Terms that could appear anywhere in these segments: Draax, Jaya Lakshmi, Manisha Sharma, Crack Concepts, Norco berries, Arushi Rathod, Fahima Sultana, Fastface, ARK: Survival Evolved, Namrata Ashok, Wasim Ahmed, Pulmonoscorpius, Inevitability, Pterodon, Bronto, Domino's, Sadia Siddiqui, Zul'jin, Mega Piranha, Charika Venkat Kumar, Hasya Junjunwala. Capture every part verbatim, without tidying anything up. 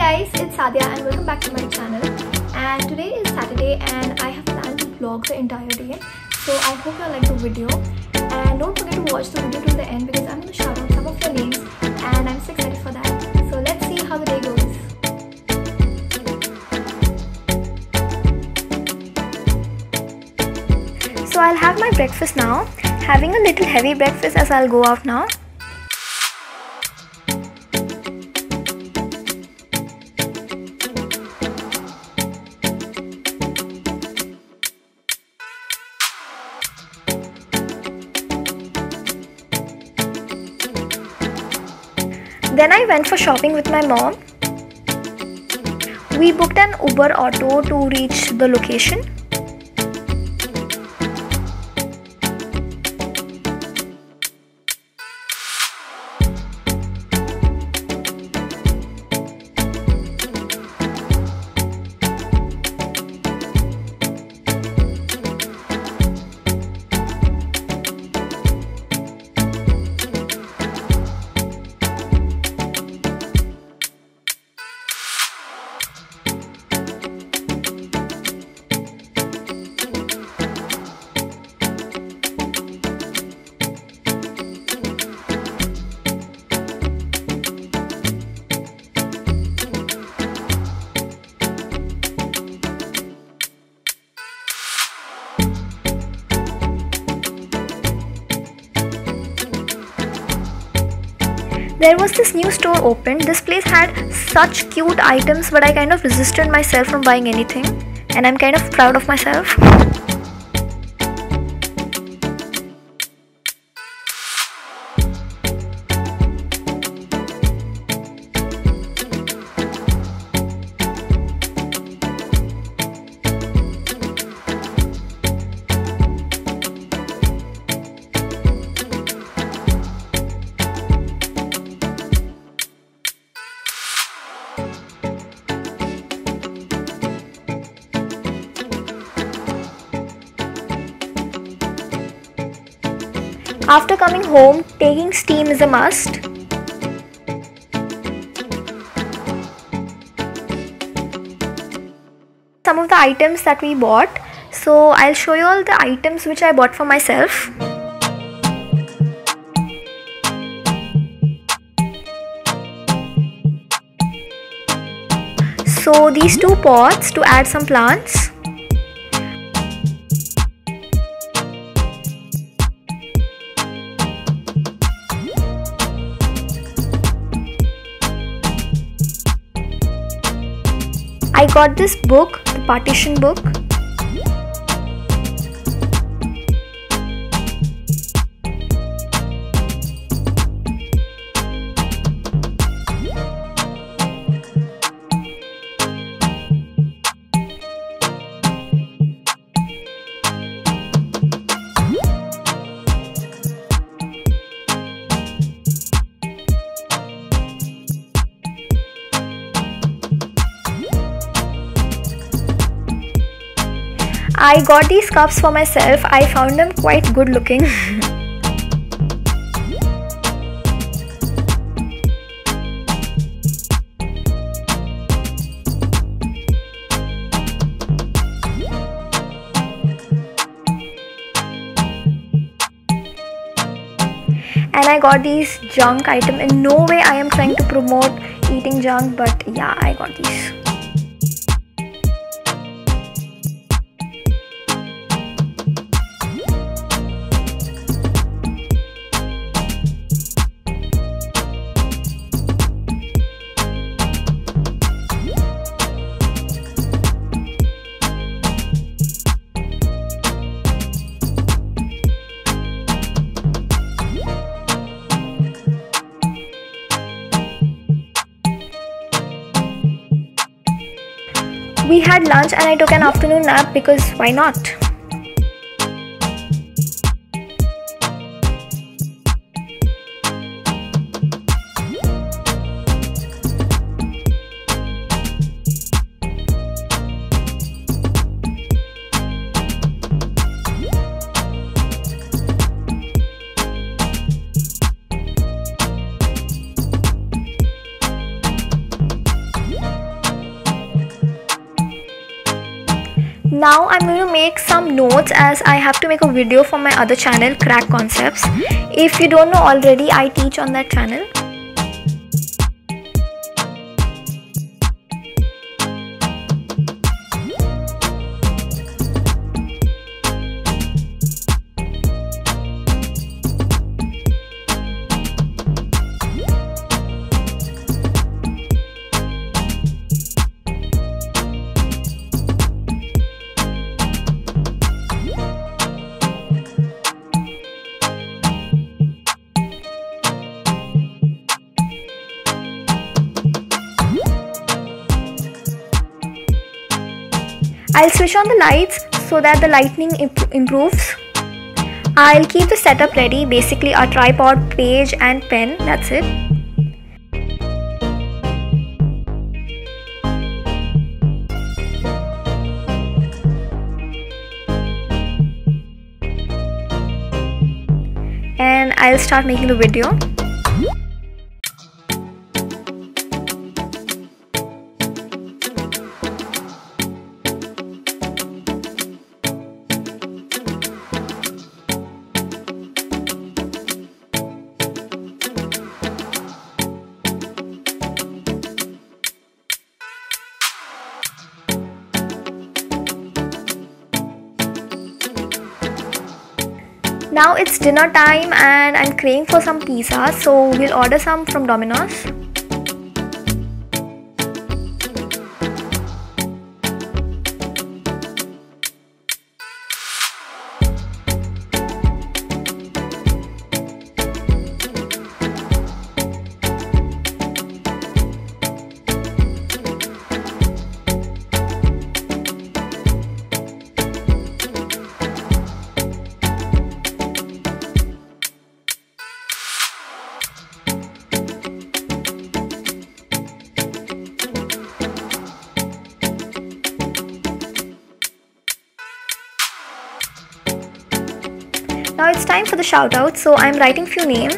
Hey guys, it's Sadia and welcome back to my channel. And today is Saturday and I have planned to vlog the entire day, so I hope you like the video and don't forget to watch the video till the end because I'm going to shout out some of your names and I'm so excited for that. So let's see how the day goes. So I'll have my breakfast now, having a little heavy breakfast as I'll go out now. Then I went for shopping with my mom. We booked an Uber auto to reach the location. There was this new store opened. This place had such cute items, but I kind of resisted myself from buying anything and I'm kind of proud of myself. After coming home, taking steam is a must. Some of the items that we bought. So I'll show you all the items which I bought for myself. So these two pots to add some plants. I got this book, the partition book. I got these cups for myself. I found them quite good looking. And I got these junk items. In no way I am trying to promote eating junk, but yeah, I got these. We had lunch and I took an afternoon nap because why not? Now I'm going to make some notes as I have to make a video for my other channel, Crack Concepts. If you don't know already, I teach on that channel. I'll switch on the lights so that the lighting improves. I'll keep the setup ready, basically a tripod, page and pen, that's it. And I'll start making the video. Now it's dinner time and I'm craving for some pizza, so we'll order some from Domino's. Now it's time for the shout out, so I'm writing few names.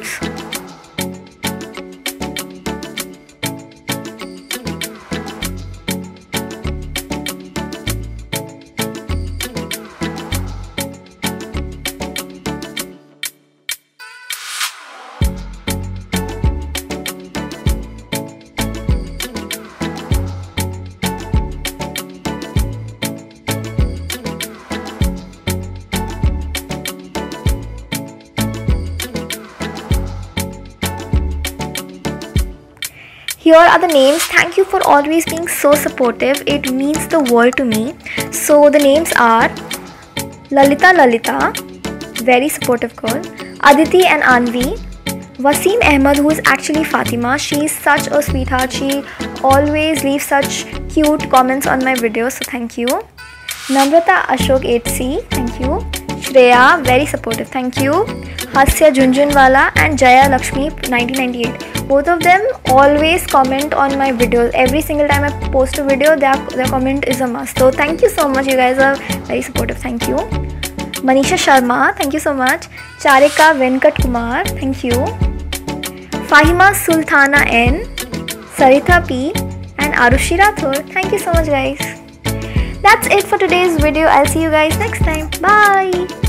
Here are the names. Thank you for always being so supportive. It means the world to me. So the names are Lalita Lalita, very supportive girl. Aditi and Anvi. Wasim Ahmed, who is actually Fatima. She is such a sweetheart. She always leaves such cute comments on my videos. So thank you. Namrata Ashok eight C. Thank you. Shreya, very supportive. Thank you. Hasya Junjunwala and Jaya Lakshmi nineteen ninety-eight. Both of them always comment on my videos. Every single time I post a video, their, their comment is a must. So thank you so much. You guys are very supportive. Thank you. Manisha Sharma, thank you so much. Charika Venkat Kumar, thank you. Fahima Sultana N, Sarita P and Arushi Rathod. Thank you so much guys. That's it for today's video. I'll see you guys next time. Bye.